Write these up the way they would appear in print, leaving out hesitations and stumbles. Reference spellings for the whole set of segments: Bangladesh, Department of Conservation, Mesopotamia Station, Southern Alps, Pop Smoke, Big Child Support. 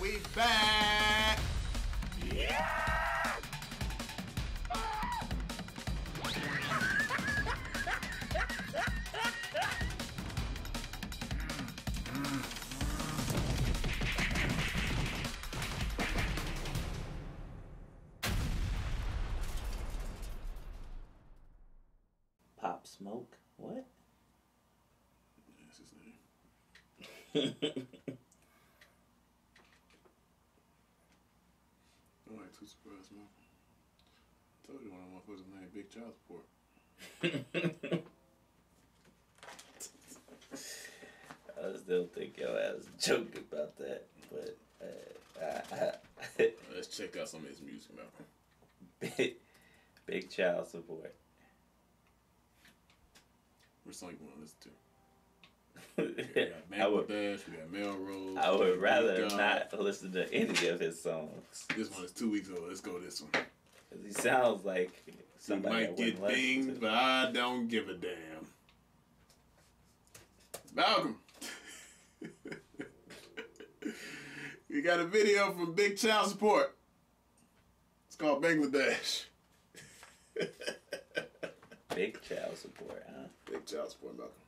we back! Yeah! Pop Smoke? What? That's his name. I'm like too surprised, man. I told you one of my motherfuckers named Big Child Support. I still think your ass joking about that, but let's check out some of his music, man. Big Child Support. Which song you want to listen to? We got Melrose. I would rather not listen to any of his songs. This one is 2 weeks old. Let's go this one. He sounds like somebody might get binged, but I don't give a damn. Malcolm, we got a video from Big Child Support. It's called Bangladesh. Big Child Support, huh? Big Child Support, Malcolm.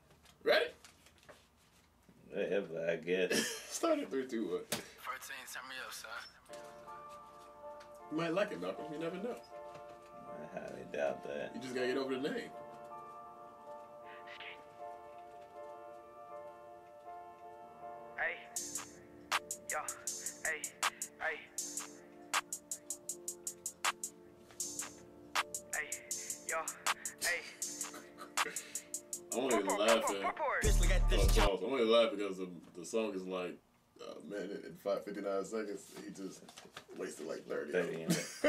Ready? Whatever, I guess. Started 3, 2, 1. 14, turn me up, son. You might like it, Malcolm. You never know. I highly doubt that. You just gotta get over the name. Hey. Yo. Hey. Hey. Hey. Yo. Hey. I'm only laughing. I'm only laughing because the song is like a minute and 59 seconds. He just wasted like 30 minutes.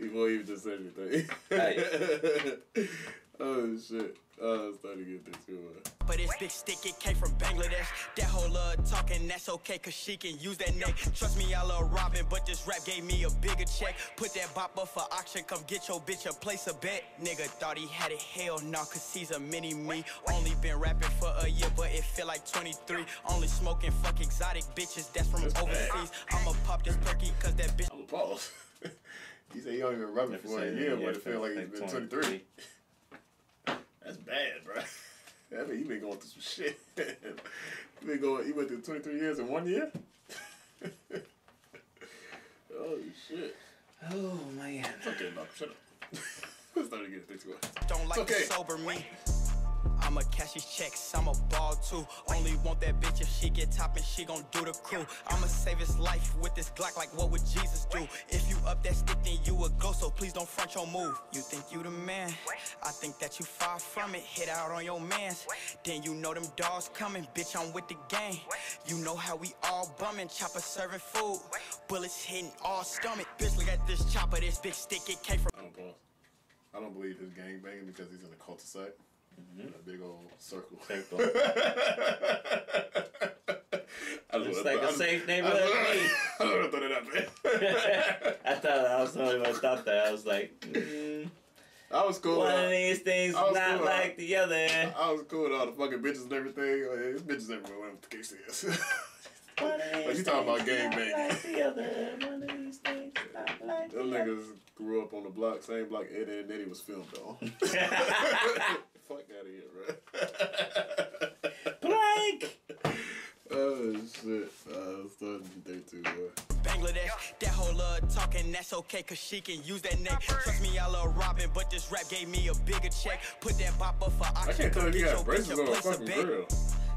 He won't even just say anything. Oh shit. I'm starting to get this good. But this big stick, it came from Bangladesh. That whole talking, that's okay, cause she can use that neck. Trust me, I love robbing, but this rap gave me a bigger check. Put that bop up for auction, come get your bitch a place a bet. Nigga thought he had it, hell nah, cause he's a mini me. Only been rapping for a year, but it feel like 23. Only smoking fuck exotic bitches, that's from overseas. I'ma pop this perky, cause that bitch. I'ma pause. He said he don't even rub it for a year, but it feel like he's been 23. That's bad, bro. I mean, he been going through some shit. He went through 23 years in 1 year? Holy shit. Oh, man. It's okay, Malcolm. Shut up. Let's not get things going. Don't like to sober me. I'ma cash these checks. I'ma ball too. Only want that bitch if she get top and she gon' do the crew. I'ma save his life with this Glock like what would Jesus do? If you up that stick, then you a ghost, so please don't front your move. You think you the man? I think that you far from it. Hit out on your mans. Then you know them dogs coming. Bitch, I'm with the gang. You know how we all bumming. Chopper serving food. Bullets hitting all stomach. Bitch, look at this chopper. This big stick, it came from. I don't believe his gang banging because he's in a cul-de-sac. In a big old circle. It's like a safe neighborhood. I would have thrown it up there. I thought I was the only one thought that. I was like, I was cool. One of these things not cool, like the other. I was cool with all the fucking bitches and everything. Like, there's bitches everywhere, whatever the case is. Like, you talking about gang banging. Like the other. One of these things not like the other. Them niggas grew up on the block, same block Ed and Eddie was filmed on. Fuck out of here, bro. Blank! Oh, shit. I'm starting to day too, bro. Bangladesh, that whole talking, that's okay, cause she can use that neck. Trust me, I love robbing, but this rap gave me a bigger check. Put that bop up for auction. I can't tell if you got braces on a fucking grill.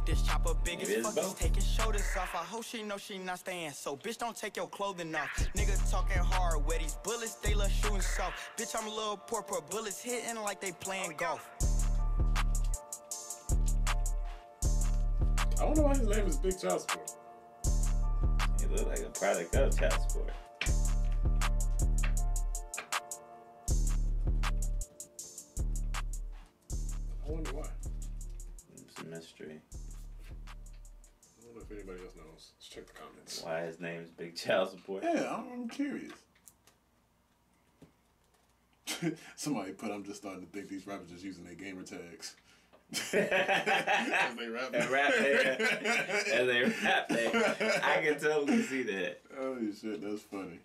This chopper big as fuck, he's taking shoulders off. I hope she knows she not staying, so bitch don't take your clothing off. Niggas talking hard with these bullets, they love shooting soft. Bitch, I'm a little poor, poor bullets hitting like they playing golf. I don't know why his name is Big Child Support. He look like a product of Child Support. I wonder why. It's a mystery. I don't know if anybody else knows. Let's check the comments. Why his name is Big Child Support? Yeah, I'm curious. Somebody put, I'm just starting to think these rappers just using their gamer tags. As they rap there. I can totally see that. Holy shit, that's funny.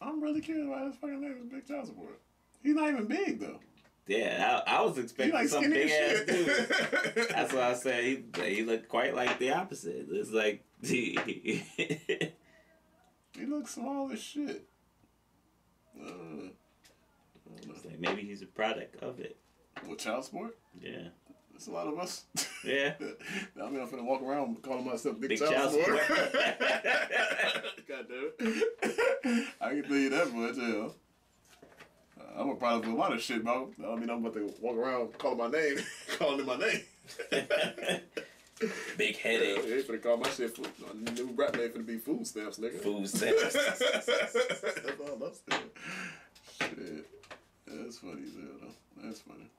I'm really curious why his fucking name is Big Child Support. He's not even big though. Yeah, I was expecting like some big ass dude. That's why I said he looked quite like the opposite. It's like he looks small as shit. It's like maybe he's a product of it. With child support? Yeah. That's a lot of us. Yeah. I mean, I'm finna walk around calling myself Big Child Support. God damn it. I can tell you that much, hell. I'm a product of a lot of shit, bro. I mean, I'm about to walk around calling my name, calling my name. Big headache. They finna call my shit food. My new rap name finna be Food Stamps, nigga. Food Stamps. That's all I'm saying. Shit. That's funny, though. That's funny.